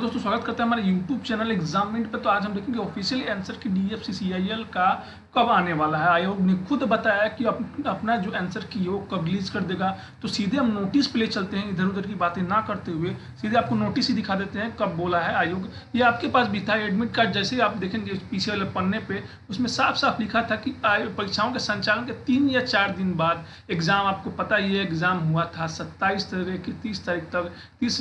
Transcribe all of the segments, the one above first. दोस्तों स्वागत करते हैं हमारे YouTube चैनल एग्जामिनेट पे। तो आज हम देखेंगे ऑफिशियल आंसर की DFCCIL का कब आने वाला है। आयोग ने खुद बताया कि अपना जो आंसर की है वो कब रिलीज कर देगा। तो सीधे हम नोटिस पे ले चलते हैं, इधर उधर की बातें ना करते हुए सीधे आपको नोटिस ही दिखा देते हैं कब बोला है आयोग। ये आपके पास भी था एडमिट कार्ड, जैसे आप देखेंगे पीछे वाले पन्ने पे उसमें साफ साफ लिखा था कि परीक्षाओं के संचालन के 3 या 4 दिन बाद एग्जाम। आपको पता ही है एग्जाम हुआ था 27 से 30 तारीख तक, 30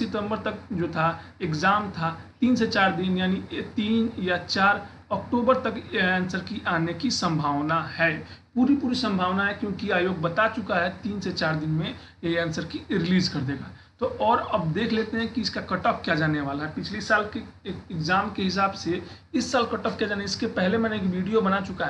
सितम्बर तक जो था एग्जाम था। 3 से 4 दिन यानी 3 या 4 अक्टूबर तक आंसर की आने की संभावना है, पूरी संभावना है, क्योंकि आयोग बता चुका है 3 से 4 दिन में ये आंसर की रिलीज कर देगा। तो और अब देख लेते हैं कि इसका कट ऑफ क्या जाने वाला है। पिछले साल के एग्जाम के हिसाब से इस साल कट ऑफ क्या जाने, इसके पहले मैंने एक वीडियो बना चुके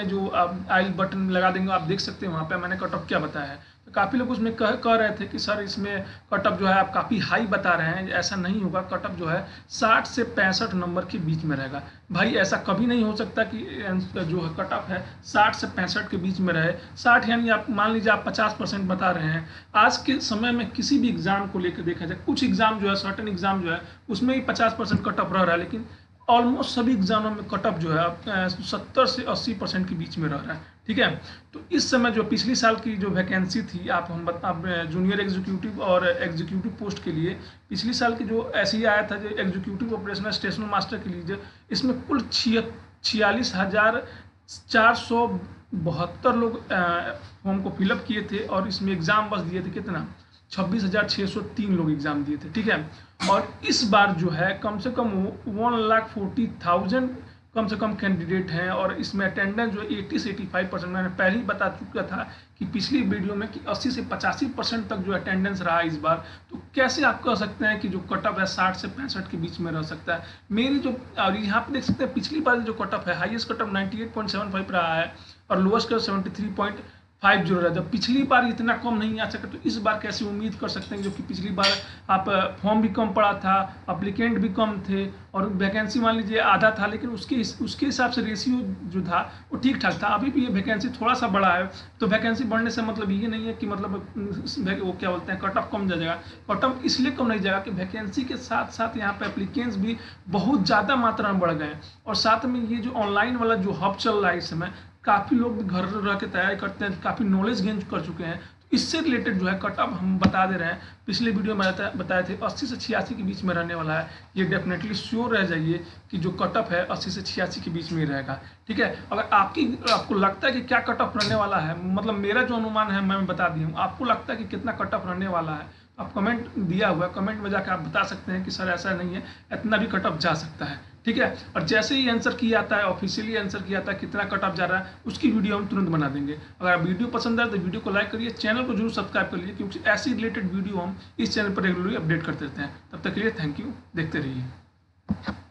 हैं जो आप आई बटन लगा देंगे, आप देख सकते हैं वहाँ पे मैंने कट ऑफ क्या बताया है। तो काफ़ी लोग उसमें कह रहे थे कि सर इसमें कट ऑफ जो है आप काफ़ी हाई बता रहे हैं, ऐसा नहीं होगा, कट ऑफ जो है 60 से 65 नंबर के बीच में रहेगा। भाई ऐसा कभी नहीं हो सकता कि जो है कट ऑफ है 60 से 65 के बीच में रहे। 60 यानी आप मान लीजिए आप 50% बता रहे हैं। आज के समय में किसी भी एग्ज़ाम को लेकर देखा जाए, कुछ एग्ज़ाम जो है सर्टन एग्ज़ाम जो है उसमें भी 50% कट ऑफ रह रहा है, लेकिन ऑलमोस्ट सभी एग्जामों में कट ऑफ जो है आप 70 से 80% के बीच में रह रहा है। ठीक है, तो इस समय जो पिछली साल की जो वैकेंसी थी आप जूनियर एग्जीक्यूटिव और एग्जीक्यूटिव पोस्ट के लिए पिछली साल की जो ऐसी आया था जो एग्जीक्यूटिव ऑपरेशनल स्टेशन मास्टर के लिए, इसमें कुल 46,472 लोग फॉर्म को फिलअप किए थे और इसमें एग्ज़ाम बस दिए थे कितना 26,603 लोग एग्ज़ाम दिए थे। ठीक है, और इस बार जो है कम से कम 1,40,000 कम से कम कैंडिडेट हैं और इसमें अटेंडेंस जो 80 से 85% मैंने पहले ही बता चुका था कि पिछली वीडियो में कि 80 से 85% तक जो अटेंडेंस रहा इस बार। तो कैसे आप कह सकते हैं कि जो कट ऑफ है 60 से 65 के बीच में रह सकता है। मेरी जो और यहाँ पे देख सकते हैं पिछली बार जो कट ऑफ है हाईएस्ट कट ऑफ 98.75 रहा है और लोएस्ट कट ऑफ 73.50 रहा। जब पिछली बार इतना कम नहीं आ सका तो इस बार कैसे उम्मीद कर सकते हैं, जो कि पिछली बार आप फॉर्म भी कम पड़ा था, एप्लीकेंट भी कम थे और वैकेंसी मान लीजिए आधा था, लेकिन उसके हिसाब से रेशियो जो था वो ठीक ठाक था। अभी भी ये वैकेंसी थोड़ा सा बड़ा है, तो वैकेंसी बढ़ने से मतलब ये नहीं है कि मतलब वो क्या बोलते हैं कट ऑफ कम जाएगा। कट ऑफ इसलिए कम नहीं जाएगा कि वैकेंसी के साथ साथ यहाँ पर एप्लीकेंट्स भी बहुत ज़्यादा मात्रा में बढ़ गए और साथ में ये जो ऑनलाइन वाला जो हब चल रहा है इस समय, काफ़ी लोग घर रह के तैयारी करते हैं, काफ़ी नॉलेज गेन कर चुके हैं। तो इससे रिलेटेड जो है कट ऑफ हम बता दे रहे हैं, पिछले वीडियो में बताए थे 80 से 86 के बीच में रहने वाला है। ये डेफिनेटली श्योर रह जाइए कि जो कट ऑफ है 80 से 86 के बीच में ही रहेगा। ठीक है, अगर आपको लगता है कि क्या कट ऑफ रहने वाला है, मतलब मेरा जो अनुमान है मैं बता दी हूँ, आपको लगता है कि कितना कट ऑफ रहने वाला है आप कमेंट दिया हुआ है, कमेंट में जाकर आप बता सकते हैं कि सर ऐसा नहीं है, इतना भी कट ऑफ जा सकता है। ठीक है, और जैसे ही आंसर किया जाता है, ऑफिशियली आंसर किया जाता है कितना कट ऑफ जा रहा है उसकी वीडियो हम तुरंत बना देंगे। अगर आप वीडियो पसंद आए तो वीडियो को लाइक करिए, चैनल को जरूर सब्सक्राइब करिए, क्योंकि ऐसी रिलेटेड वीडियो हम इस चैनल पर रेगुलरली अपडेट करते रहते हैं। तब तक के लिए थैंक यू, देखते रहिए।